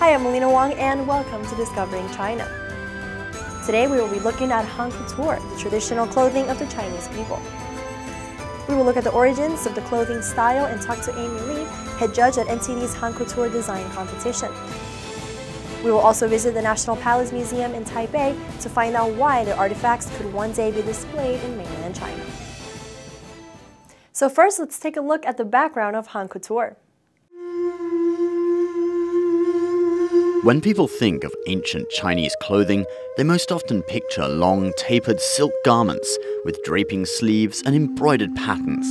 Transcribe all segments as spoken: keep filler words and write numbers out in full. Hi, I'm Alina Wang and welcome to Discovering China. Today we will be looking at Han Couture, the traditional clothing of the Chinese people. We will look at the origins of the clothing style and talk to Amy Li, head judge at N T D's Han Couture Design Competition. We will also visit the National Palace Museum in Taipei to find out why their artifacts could one day be displayed in mainland China. So first, let's take a look at the background of Han Couture. When people think of ancient Chinese clothing, they most often picture long, tapered silk garments with draping sleeves and embroidered patterns.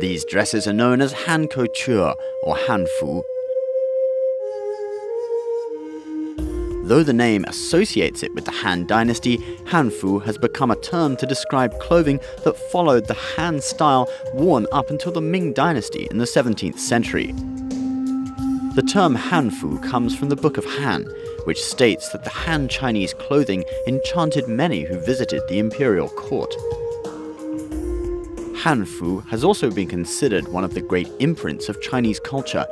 These dresses are known as Han Couture or Hanfu. Though the name associates it with the Han Dynasty, Hanfu has become a term to describe clothing that followed the Han style worn up until the Ming Dynasty in the seventeenth century. The term Hanfu comes from the Book of Han, which states that the Han Chinese clothing enchanted many who visited the imperial court. Hanfu has also been considered one of the great imprints of Chinese culture,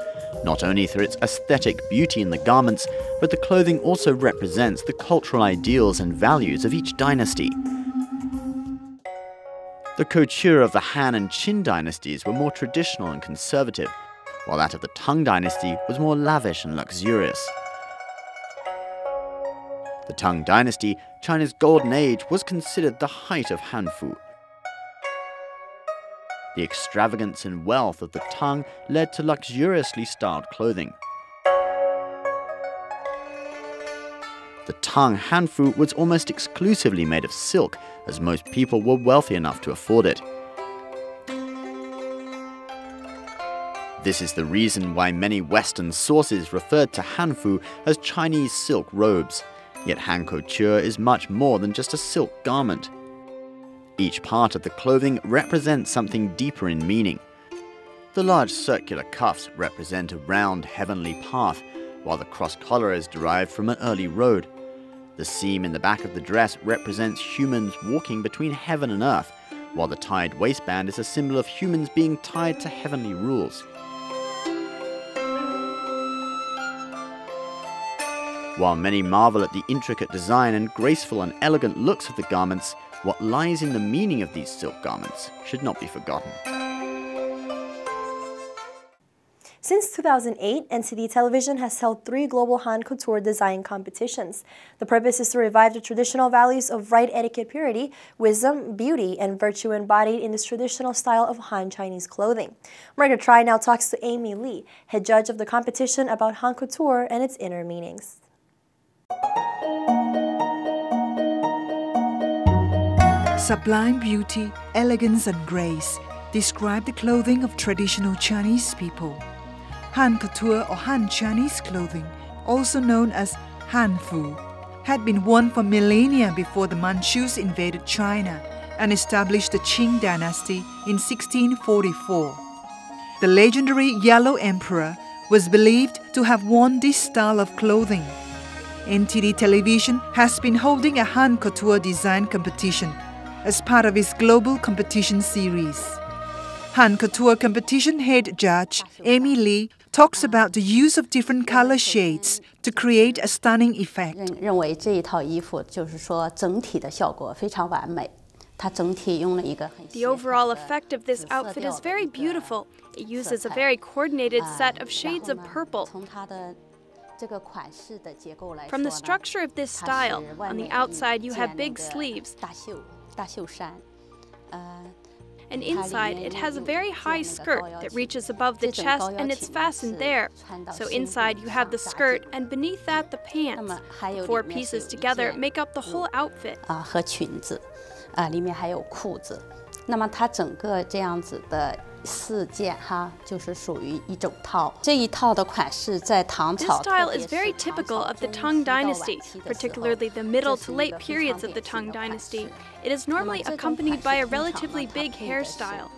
not only through its aesthetic beauty in the garments, but the clothing also represents the cultural ideals and values of each dynasty. The couture of the Han and Qing dynasties were more traditional and conservative, while that of the Tang Dynasty was more lavish and luxurious. The Tang Dynasty, China's golden age, was considered the height of Hanfu. The extravagance and wealth of the Tang led to luxuriously styled clothing. The Tang Hanfu was almost exclusively made of silk, as most people were wealthy enough to afford it. This is the reason why many Western sources referred to Hanfu as Chinese silk robes, yet Han Couture is much more than just a silk garment. Each part of the clothing represents something deeper in meaning. The large circular cuffs represent a round heavenly path, while the cross collar is derived from an early road. The seam in the back of the dress represents humans walking between heaven and earth, while the tied waistband is a symbol of humans being tied to heavenly rules. While many marvel at the intricate design and graceful and elegant looks of the garments, what lies in the meaning of these silk garments should not be forgotten. Since two thousand eight, N T D Television has held three global Han Couture design competitions. The purpose is to revive the traditional values of right etiquette, purity, wisdom, beauty, and virtue embodied in this traditional style of Han Chinese clothing. Margaret Trey now talks to Amy Li, head judge of the competition, about Han Couture and its inner meanings. Sublime beauty, elegance and grace describe the clothing of traditional Chinese people. Han Couture or Han Chinese clothing, also known as Hanfu, had been worn for millennia before the Manchus invaded China and established the Qing Dynasty in sixteen forty-four. The legendary Yellow Emperor was believed to have worn this style of clothing. N T D Television has been holding a Han Couture design competition as part of its global competition series. Han Couture competition head judge Amy Li talks about the use of different color shades to create a stunning effect. The overall effect of this outfit is very beautiful. It uses a very coordinated set of shades of purple. From the structure of this style, on the outside you have big sleeves, and inside it has a very high skirt that reaches above the chest and it's fastened there. So inside you have the skirt and beneath that the pants. The four pieces together make up the whole outfit. This style is very typical of the Tang Dynasty, particularly the middle to late periods of the Tang Dynasty. It is normally accompanied by a relatively big hairstyle.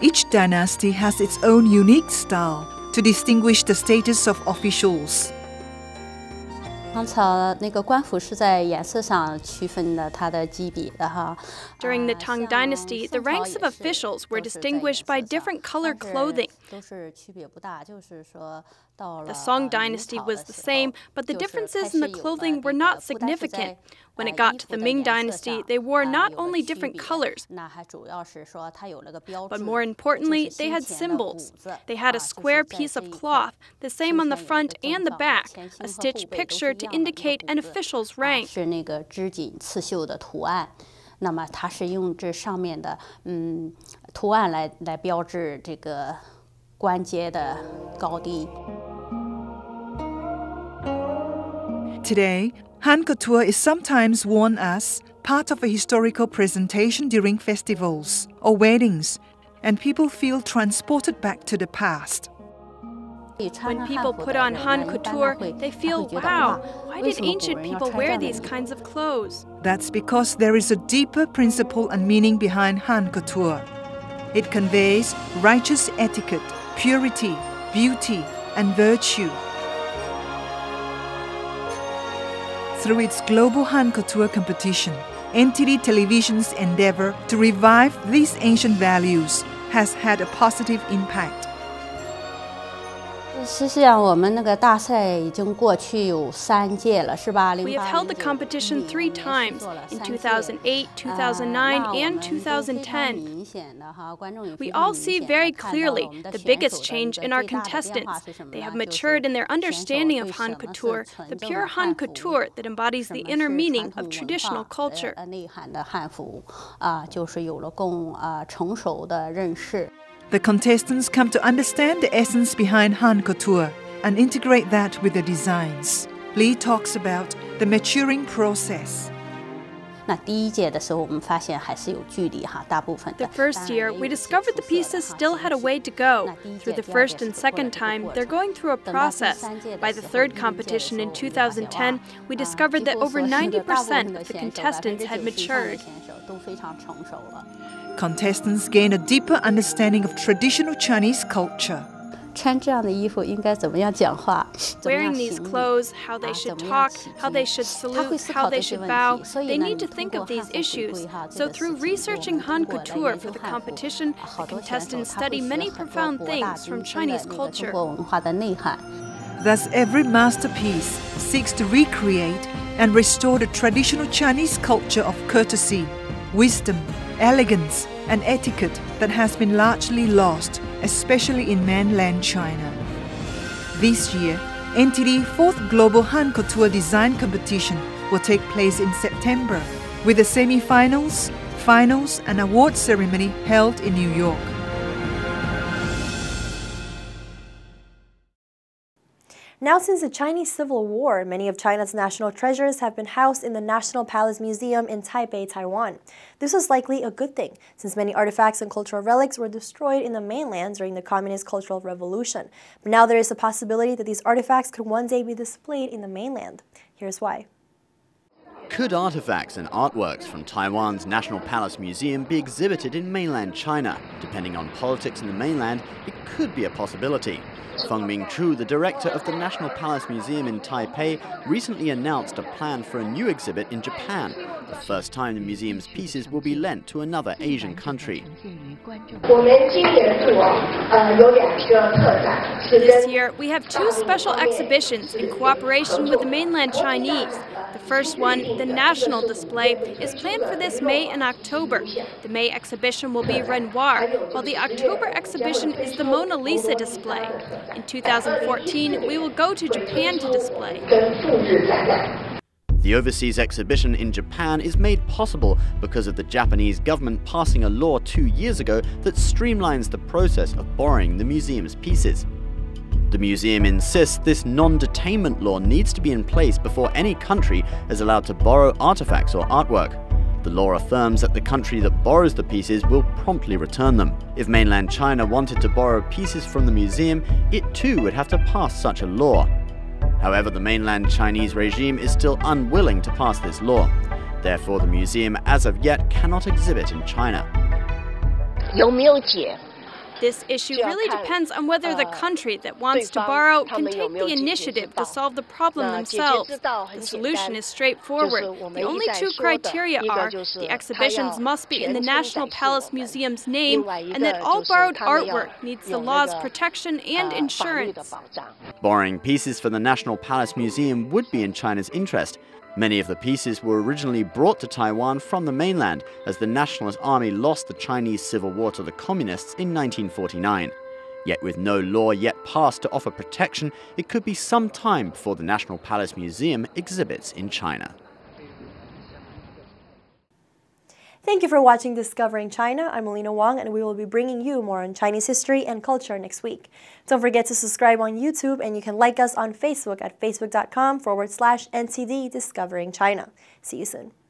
Each dynasty has its own unique style to distinguish the status of officials. During the Tang Dynasty, the ranks of officials were distinguished by different color clothing. The Song Dynasty was the same, but the differences in the clothing were not significant. When it got to the Ming Dynasty, they wore not only different colors, but more importantly, they had symbols. They had a square piece of cloth, the same on the front and the back, a stitched picture to indicate an official's rank. Today, Han Couture is sometimes worn as part of a historical presentation during festivals or weddings, and people feel transported back to the past. When people put on Han Couture, they feel, wow, why did ancient people wear these kinds of clothes? That's because there is a deeper principle and meaning behind Han Couture. It conveys righteous etiquette, purity, beauty, and virtue. Through its global Han Couture competition, N T D Television's endeavor to revive these ancient values has had a positive impact. We have held the competition three times, in two thousand eight, two thousand nine, and two thousand ten. We all see very clearly the biggest change in our contestants. They have matured in their understanding of Han Couture, the pure Han Couture that embodies the inner meaning of traditional culture. The contestants come to understand the essence behind Han Couture and integrate that with their designs. Li talks about the maturing process. The first year, we discovered the pieces still had a way to go. Through the first and second time, they're going through a process. By the third competition in two thousand ten, we discovered that over ninety percent of the contestants had matured. Contestants gain a deeper understanding of traditional Chinese culture. Wearing these clothes, how they should talk, how they should salute, how they should bow, they need to think of these issues. So through researching Han Couture for the competition, the contestants study many profound things from Chinese culture. Thus, every masterpiece seeks to recreate and restore the traditional Chinese culture of courtesy, wisdom, elegance, and etiquette that has been largely lost, especially in mainland China. This year, N T D's fourth Global Han Couture Design Competition will take place in September, with the semi-finals, finals, and award ceremony held in New York. Now, since the Chinese Civil War, many of China's national treasures have been housed in the National Palace Museum in Taipei, Taiwan. This was likely a good thing, since many artifacts and cultural relics were destroyed in the mainland during the Communist Cultural Revolution. But now there is a possibility that these artifacts could one day be displayed in the mainland. Here's why. Could artifacts and artworks from Taiwan's National Palace Museum be exhibited in mainland China? Depending on politics in the mainland, it could be a possibility. Feng Ming-chu, the director of the National Palace Museum in Taipei, recently announced a plan for a new exhibit in Japan, the first time the museum's pieces will be lent to another Asian country. This year, we have two special exhibitions in cooperation with the mainland Chinese. The first one, the national display, is planned for this May and October. The May exhibition will be Renoir, while the October exhibition is the Mona Lisa display. In two thousand fourteen, we will go to Japan to display. The overseas exhibition in Japan is made possible because of the Japanese government passing a law two years ago that streamlines the process of borrowing the museum's pieces. The museum insists this non-detainment law needs to be in place before any country is allowed to borrow artifacts or artwork. The law affirms that the country that borrows the pieces will promptly return them. If mainland China wanted to borrow pieces from the museum, it too would have to pass such a law. However, the mainland Chinese regime is still unwilling to pass this law. Therefore, the museum as of yet cannot exhibit in China. This issue really depends on whether the country that wants to borrow can take the initiative to solve the problem themselves. The solution is straightforward. The only two criteria are the exhibitions must be in the National Palace Museum's name and that all borrowed artwork needs the law's protection and insurance. Borrowing pieces for the National Palace Museum would be in China's interest. Many of the pieces were originally brought to Taiwan from the mainland as the Nationalist Army lost the Chinese Civil War to the Communists in nineteen forty-nine. Yet with no law yet passed to offer protection, it could be some time before the National Palace Museum exhibits in China. Thank you for watching Discovering China. I'm Alina Wang, and we will be bringing you more on Chinese history and culture next week. Don't forget to subscribe on YouTube, and you can like us on Facebook at facebook dot com forward slash N T D Discovering China. See you soon.